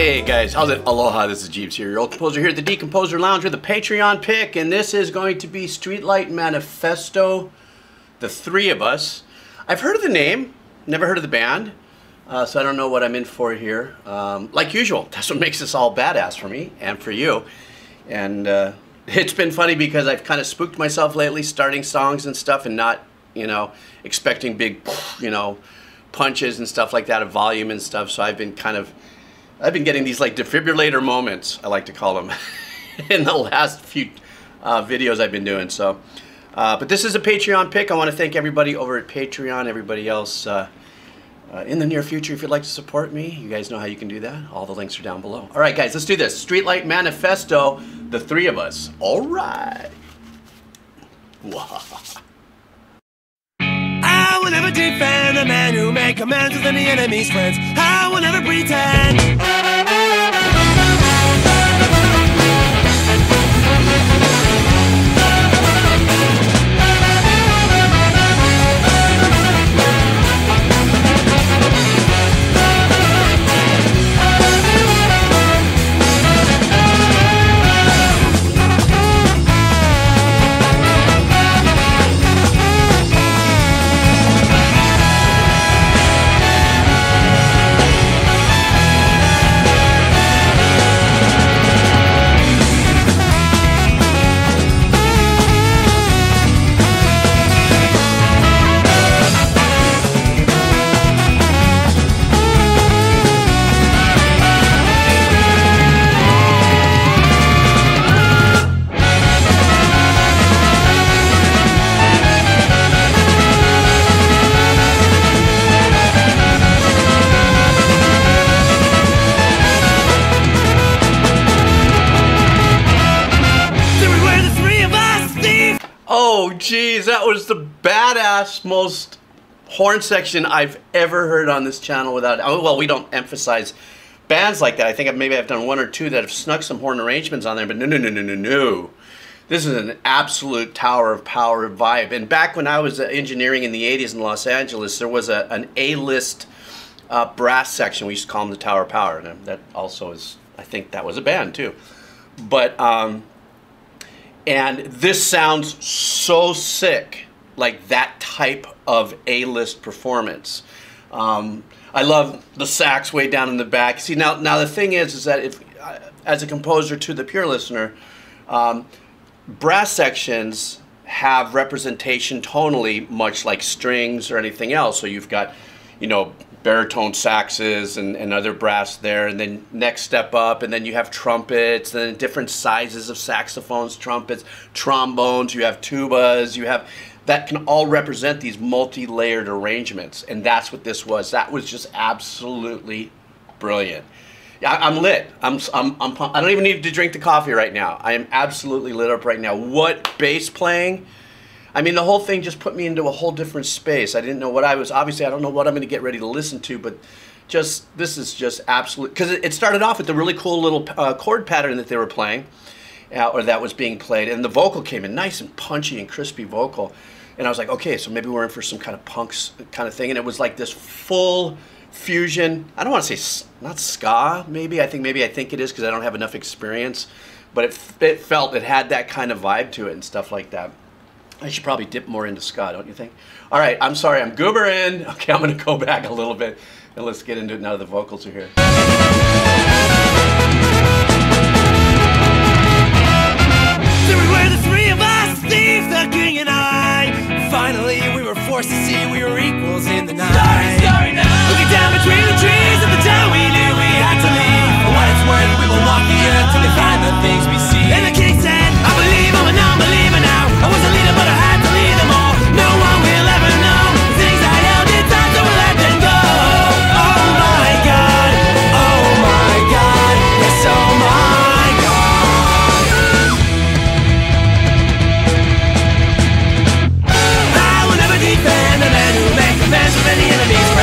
Hey guys, how's it? Aloha, this is Jeeves here, your old composer here at the Decomposer Lounge with the Patreon pick, and this is going to be Streetlight Manifesto, the three of us. I've heard of the name, never heard of the band, so I don't know what I'm in for here. Like usual, that's what makes this all badass for me and for you. And it's been funny because I've kind of spooked myself lately starting songs and stuff and not, you know, expecting big, you know, punches and stuff like that of volume and stuff, so I've been getting these like defibrillator moments, I like to call them, in the last few videos I've been doing. So, but this is a Patreon pick. I want to thank everybody over at Patreon, everybody else in the near future. If you'd like to support me, you guys know how you can do that. All the links are down below. All right, guys, let's do this. Streetlight Manifesto, the three of us. All right. Wow. I will never defend a man who made commands with any enemy's friends. I will never pretend. Oh geez, that was the badass most horn section I've ever heard on this channel without, well, we don't emphasize bands like that. I think maybe I've done one or two that have snuck some horn arrangements on there, but no. This is an absolute Tower of Power vibe. And back when I was engineering in the 80s in Los Angeles, there was an A-list brass section. We used to call them the Tower of Power. And that also is, I think that was a band too. But, and this sounds so sick, like that type of A-list performance. I love the sax way down in the back. See, now the thing is that if, as a composer to the pure listener, brass sections have representation tonally, much like strings or anything else. So you've got, you know, baritone saxes and other brass there, and then next step up, and then you have trumpets, and then different sizes of saxophones, trumpets, trombones, you have tubas, you have, that can all represent these multi-layered arrangements, and that's what this was. That was just absolutely brilliant. I'm lit. I don't even need to drink the coffee right now. I am absolutely lit up right now. What bass playing? I mean, the whole thing just put me into a whole different space. I didn't know what I was, obviously, I don't know what I'm going to get ready to listen to, but just, this is just absolute, because it started off with the really cool little chord pattern that they were playing, or that was being played, and the vocal came in, nice and punchy and crispy vocal, and I was like, okay, so maybe we're in for some kind of punks kind of thing, and it was like this full fusion, I don't want to say, not ska, maybe, I think it is, because I don't have enough experience, but it felt, it had that kind of vibe to it and stuff like that. I should probably dip more into ska, don't you think? All right, I'm sorry, I'm goobering. Okay, I'm gonna go back a little bit and let's get into it now that the vocals are here. Many enemies.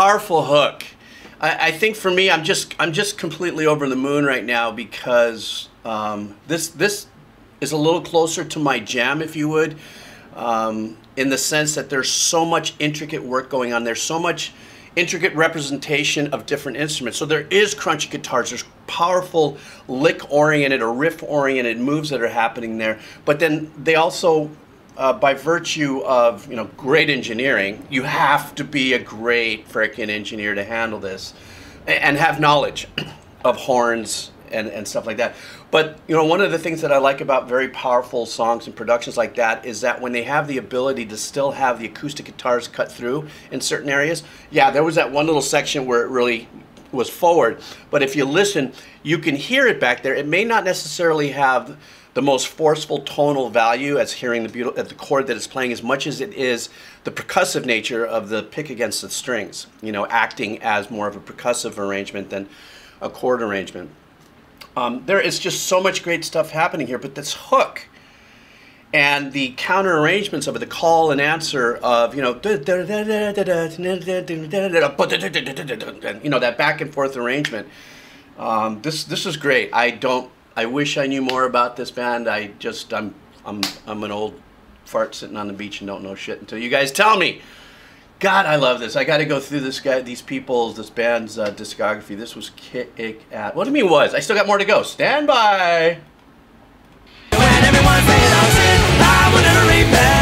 powerful hook. I think for me, I'm just completely over the moon right now, because this is a little closer to my jam, if you would, in the sense that there's so much intricate work going on. There's so much intricate representation of different instruments. So there is crunchy guitars, there's powerful lick-oriented or riff-oriented moves that are happening there. But then they also, by virtue of, you know, great engineering, you have to be a great frickin' engineer to handle this and have knowledge of horns and stuff like that. But, you know, one of the things that I like about very powerful songs and productions like that is that when they have the ability to still have the acoustic guitars cut through in certain areas. Yeah, there was that one little section where it really was forward, but if you listen, you can hear it back there. It may not necessarily have the most forceful tonal value as hearing the chord that it's playing, as much as it is the percussive nature of the pick against the strings, you know, acting as more of a percussive arrangement than a chord arrangement. There is just so much great stuff happening here, but this hook and the counter arrangements of it, the call and answer of, you know, that back and forth arrangement. This is great. I wish I knew more about this band. I'm an old fart sitting on the beach and don't know shit until you guys tell me. God, I love this. I got to go through this band's discography. This was kick-ass. What do you mean was? I still got more to go. Stand by. When everyone says I'm sick, I will never repent.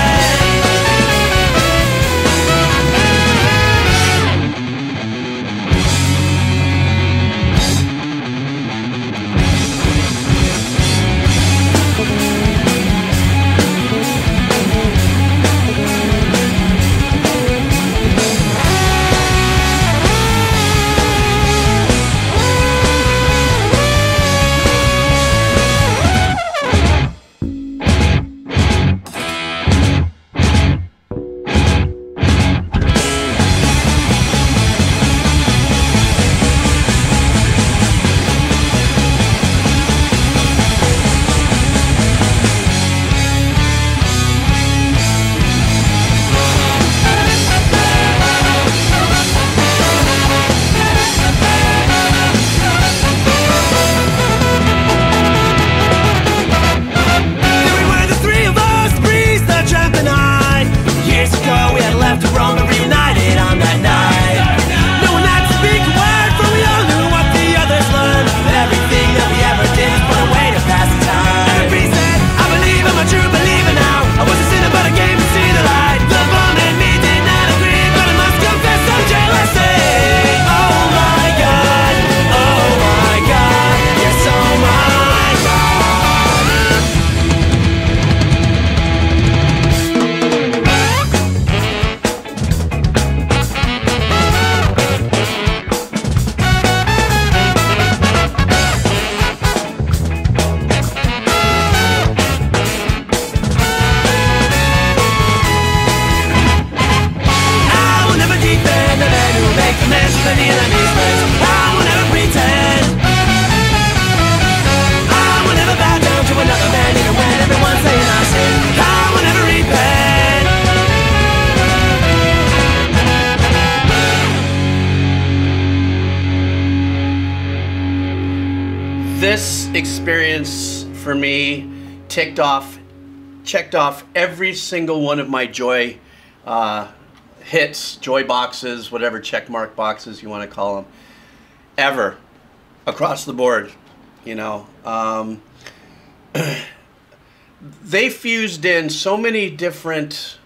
This experience for me checked off every single one of my joy hits, joy boxes, whatever check mark boxes you want to call them, ever, across the board, you know. They fused in so many different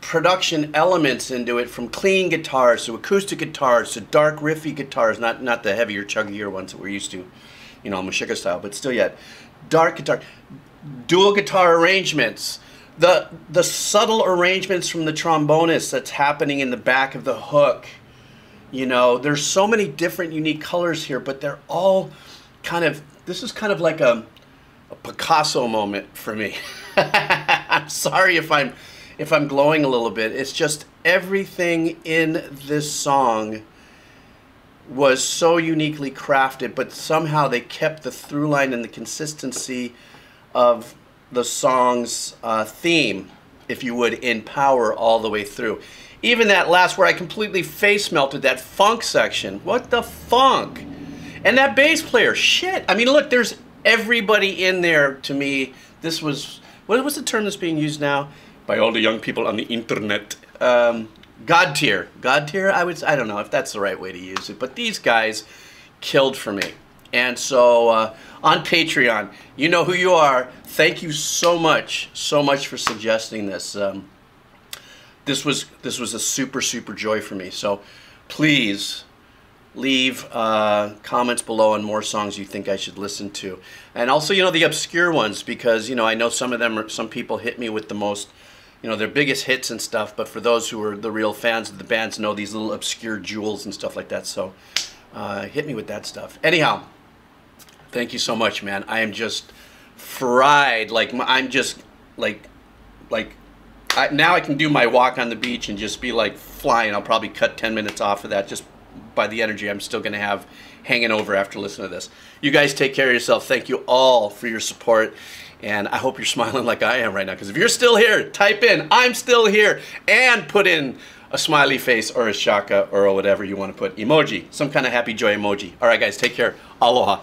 production elements into it, from clean guitars to acoustic guitars to dark riffy guitars, not the heavier chuggier ones that we're used to, you know, Meshuggah style, but still yet dark guitar, dual guitar arrangements, the subtle arrangements from the trombonist that's happening in the back of the hook. You know, there's so many different unique colors here, but they're all kind of, this is kind of like a Picasso moment for me. I'm sorry if I'm glowing a little bit. It's just everything in this song was so uniquely crafted, but somehow they kept the through line and the consistency of the song's theme, if you would, in power all the way through. Even that last where I completely face melted, that funk section. What the funk? And that bass player, shit. I mean, look, there's everybody in there to me. This was, what was the term that's being used now by all the young people on the internet? God tier. God tier, I don't know if that's the right way to use it, but these guys killed for me. And so on Patreon, you know who you are. Thank you so much, for suggesting this. This was a super joy for me. So please leave comments below on more songs you think I should listen to, and also, you know, the obscure ones, because, you know, I know some of them are, some people hit me with the most, you know, their biggest hits and stuff. But for those who are the real fans of the bands, know these little obscure jewels and stuff like that. So hit me with that stuff. Anyhow, thank you so much, man. I am just fried. Like I'm just like. Now I can do my walk on the beach and just be like flying. I'll probably cut 10 minutes off of that just by the energy I'm still going to have hanging over after listening to this. You guys take care of yourself. Thank you all for your support. And I hope you're smiling like I am right now. Because if you're still here, type in, I'm still here. And put in a smiley face or a shaka or whatever you want to put. Emoji. Some kind of happy joy emoji. All right, guys. Take care. Aloha.